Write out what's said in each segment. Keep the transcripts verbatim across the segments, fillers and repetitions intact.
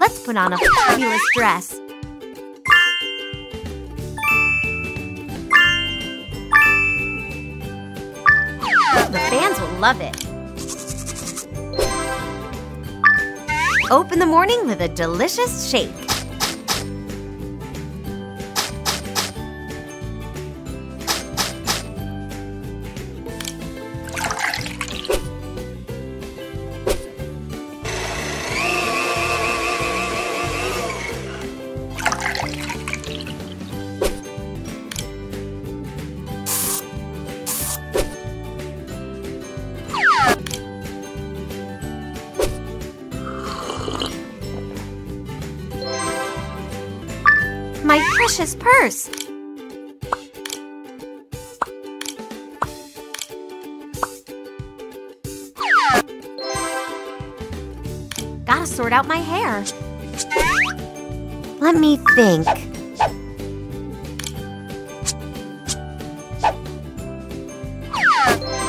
Let's put on a fabulous dress. The fans will love it. Open the morning with a delicious shake. My precious purse! Gotta sort out my hair. Let me think.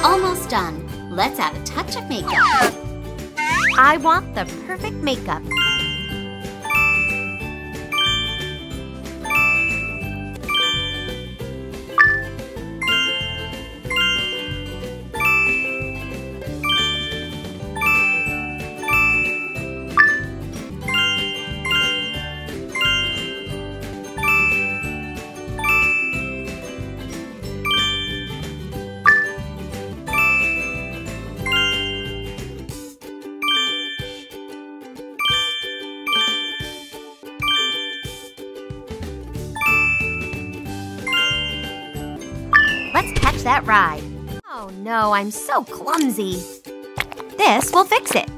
Almost done. Let's add a touch of makeup. I want the perfect makeup. Let's catch that ride. Oh no, I'm so clumsy. This will fix it.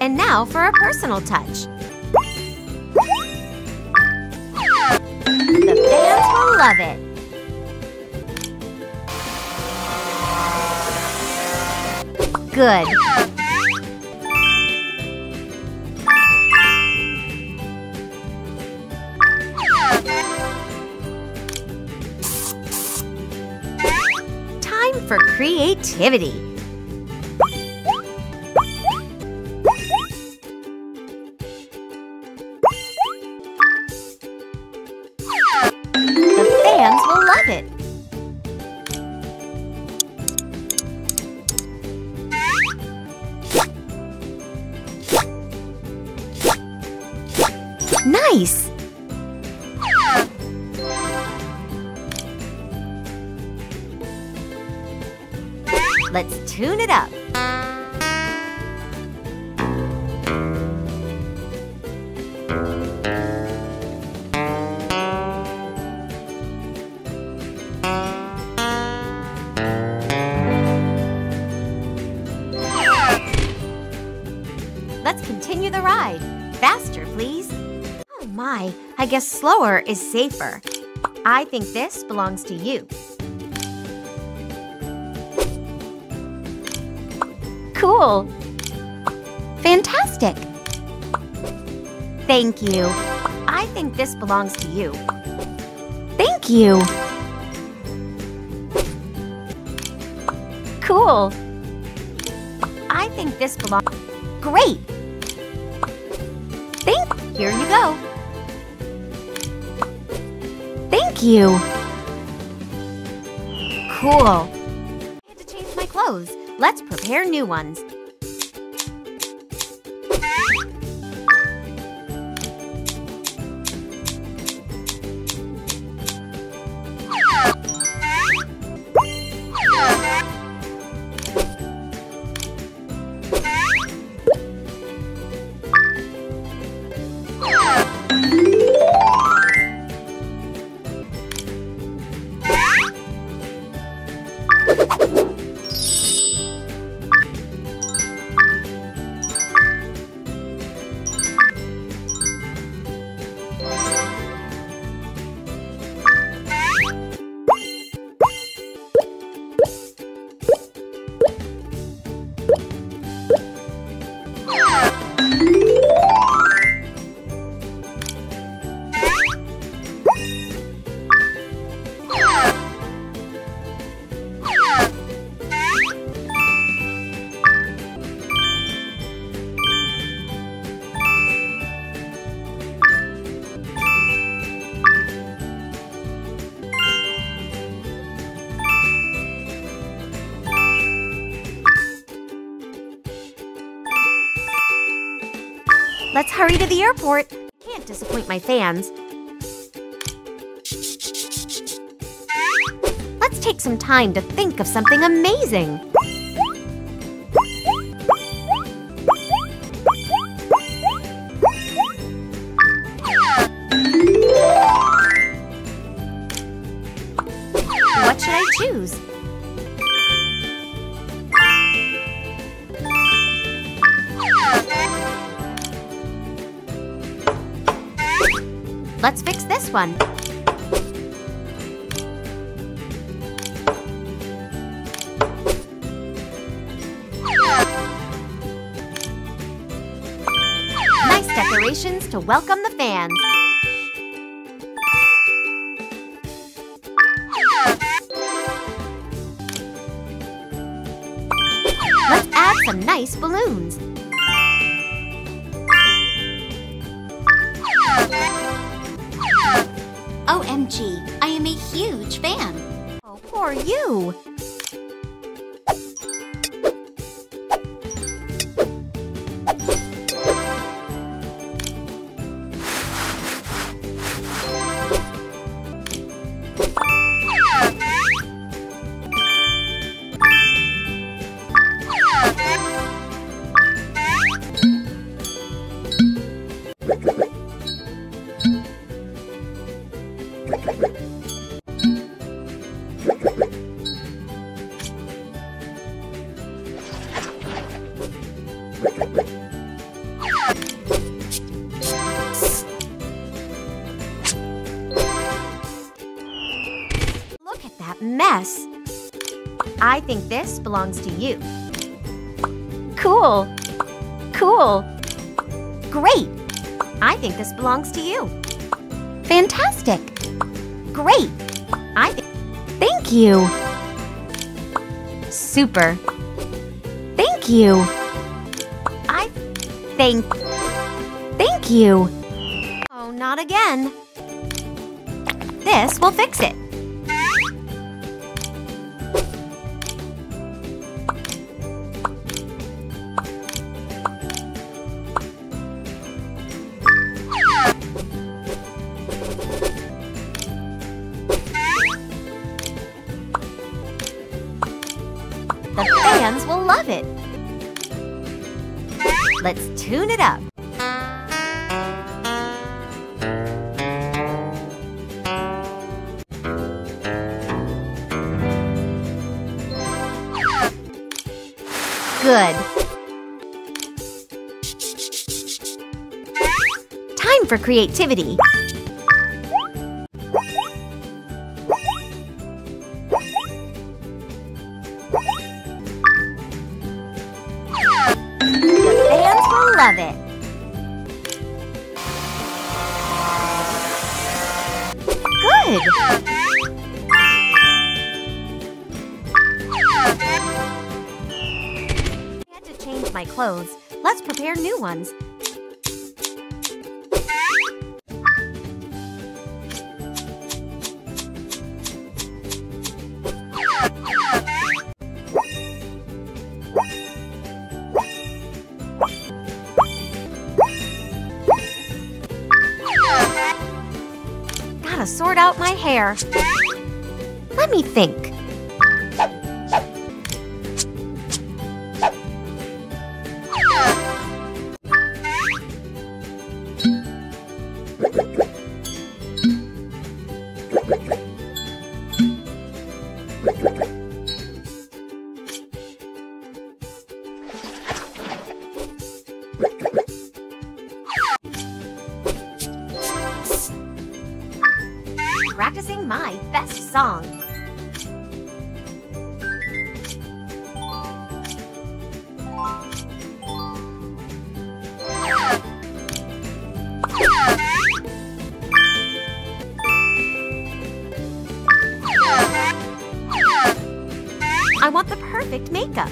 And now for a personal touch. The fans will love it. Good. Time for creativity. The fans will love it. Nice! Let's tune it up. Let's continue the ride. Faster, please. Oh my, I guess slower is safer. I think this belongs to you. Cool. Fantastic. Thank you. I think this belongs to you. Thank you. Cool. I think this belongs. Great. Thank. Here you go. Thank you. Cool. I had to change my clothes. Let's prepare new ones. Let's hurry to the airport. Can't disappoint my fans. Let's take some time to think of something amazing. What should I choose? Let's fix this one. Nice decorations to welcome the fans. Let's add some nice balloons. O M G, I am a huge fan. Oh, poor you. Look at that mess. I think this belongs to you. Cool. Cool. Great. I think this belongs to you. Fantastic. Great. I th- Thank you. Super. Thank you. I thank Thank you. Oh, not again. This will fix it. The fans will love it. Let's tune it up. Good. Time for creativity. Love it. Good. I had to change my clothes. Let's prepare new ones. Sort out my hair. Let me think. Practicing my best song. I want the perfect makeup.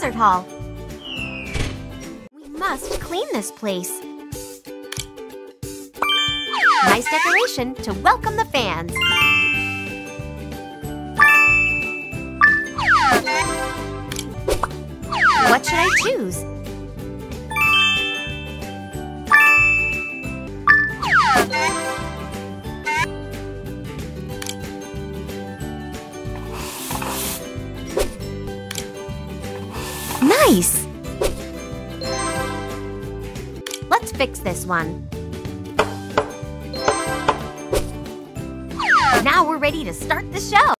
concert hall. We must clean this place. Nice decoration to welcome the fans. What should I choose? Nice! Let's fix this one. Now we're ready to start the show!